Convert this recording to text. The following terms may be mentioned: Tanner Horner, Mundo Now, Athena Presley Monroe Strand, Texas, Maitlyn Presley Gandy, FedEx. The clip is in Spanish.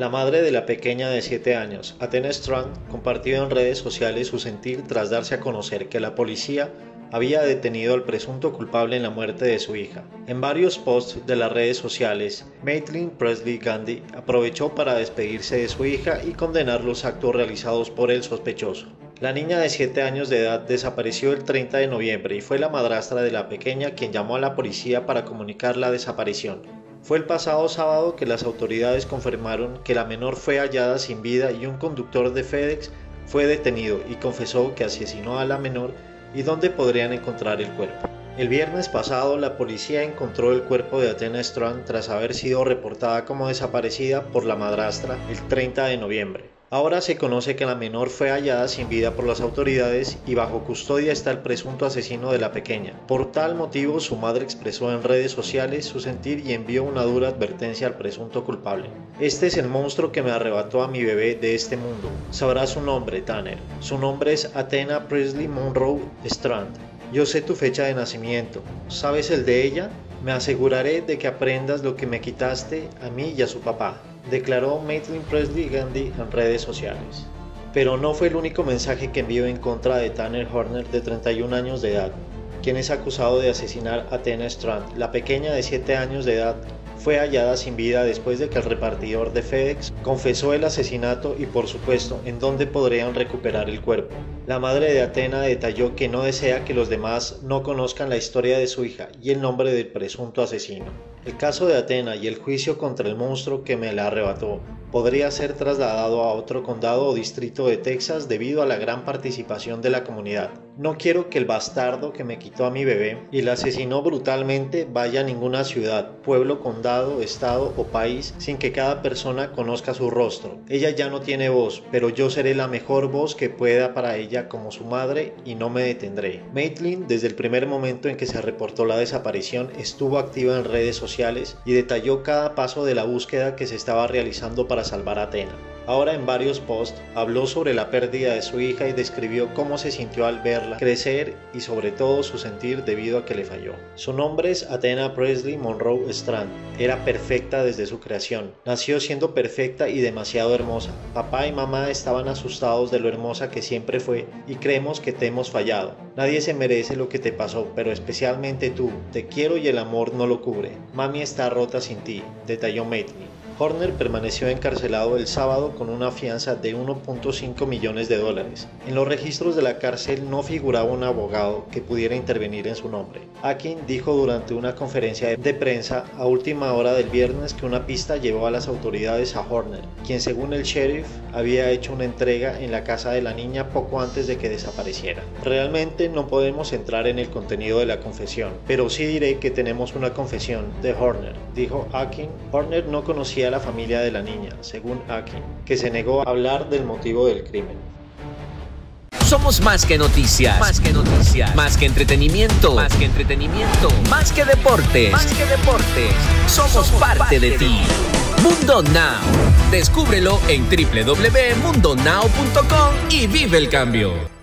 La madre de la pequeña de 7 años, Athena Strand, compartió en redes sociales su sentir tras darse a conocer que la policía había detenido al presunto culpable en la muerte de su hija. En varios posts de las redes sociales, Maitlyn Presley Gandy aprovechó para despedirse de su hija y condenar los actos realizados por el sospechoso. La niña de 7 años de edad desapareció el 30 de noviembre y fue la madrastra de la pequeña quien llamó a la policía para comunicar la desaparición. Fue el pasado sábado que las autoridades confirmaron que la menor fue hallada sin vida y un conductor de FedEx fue detenido y confesó que asesinó a la menor y dónde podrían encontrar el cuerpo. El viernes pasado, la policía encontró el cuerpo de Athena Strand tras haber sido reportada como desaparecida por la madrastra el 30 de noviembre. Ahora se conoce que la menor fue hallada sin vida por las autoridades y bajo custodia está el presunto asesino de la pequeña. Por tal motivo, su madre expresó en redes sociales su sentir y envió una dura advertencia al presunto culpable. Este es el monstruo que me arrebató a mi bebé de este mundo. Sabrá su nombre, Tanner. Su nombre es Athena Presley Monroe Strand. Yo sé tu fecha de nacimiento. ¿Sabes el de ella? Me aseguraré de que aprendas lo que me quitaste a mí y a su papá, declaró Maitlyn Presley Gandy en redes sociales. Pero no fue el único mensaje que envió en contra de Tanner Horner, de 31 años de edad, quien es acusado de asesinar a Athena Strand. La pequeña de 7 años de edad fue hallada sin vida después de que el repartidor de FedEx confesó el asesinato y, por supuesto, en dónde podrían recuperar el cuerpo. La madre de Athena detalló que no desea que los demás no conozcan la historia de su hija y el nombre del presunto asesino. El caso de Athena y el juicio contra el monstruo que me la arrebató podría ser trasladado a otro condado o distrito de Texas debido a la gran participación de la comunidad. No quiero que el bastardo que me quitó a mi bebé y la asesinó brutalmente vaya a ninguna ciudad, pueblo, condado, estado o país sin que cada persona conozca su rostro. Ella ya no tiene voz, pero yo seré la mejor voz que pueda para ella como su madre y no me detendré. Maitlyn, desde el primer momento en que se reportó la desaparición, estuvo activa en redes sociales y detalló cada paso de la búsqueda que se estaba realizando para salvar a Athena. Ahora, en varios posts, habló sobre la pérdida de su hija y describió cómo se sintió al verla crecer y sobre todo su sentir debido a que le falló. Su nombre es Athena Presley Monroe Strand. Era perfecta desde su creación. Nació siendo perfecta y demasiado hermosa. Papá y mamá estaban asustados de lo hermosa que siempre fue y creemos que te hemos fallado. Nadie se merece lo que te pasó, pero especialmente tú. Te quiero y el amor no lo cubre. Mami está rota sin ti, detalló Maitlyn. Horner permaneció encarcelado el sábado con una fianza de $1.5 millones. En los registros de la cárcel no figuraba un abogado que pudiera intervenir en su nombre. Akin dijo durante una conferencia de prensa a última hora del viernes que una pista llevó a las autoridades a Horner, quien, según el sheriff, había hecho una entrega en la casa de la niña poco antes de que desapareciera. Realmente no podemos entrar en el contenido de la confesión, pero sí diré que tenemos una confesión de Horner, dijo Akin. Horner no conocía la familia de la niña, según Akin, que se negó a hablar del motivo del crimen. Somos más que noticias, más que noticias, más que entretenimiento, más que entretenimiento, más que deportes, más que deportes. Somos parte de ti. Mundo Now. Descúbrelo en www.mundonow.com y vive el cambio.